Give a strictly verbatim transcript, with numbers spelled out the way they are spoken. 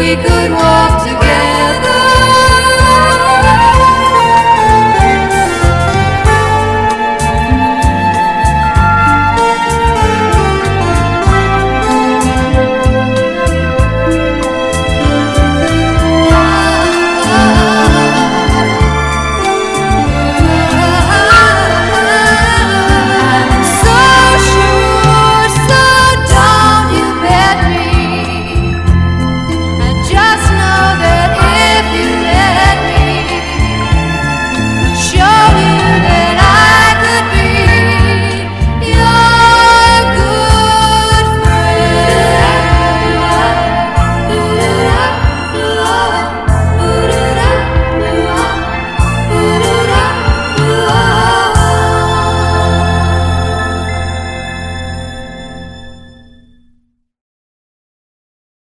we could walk together.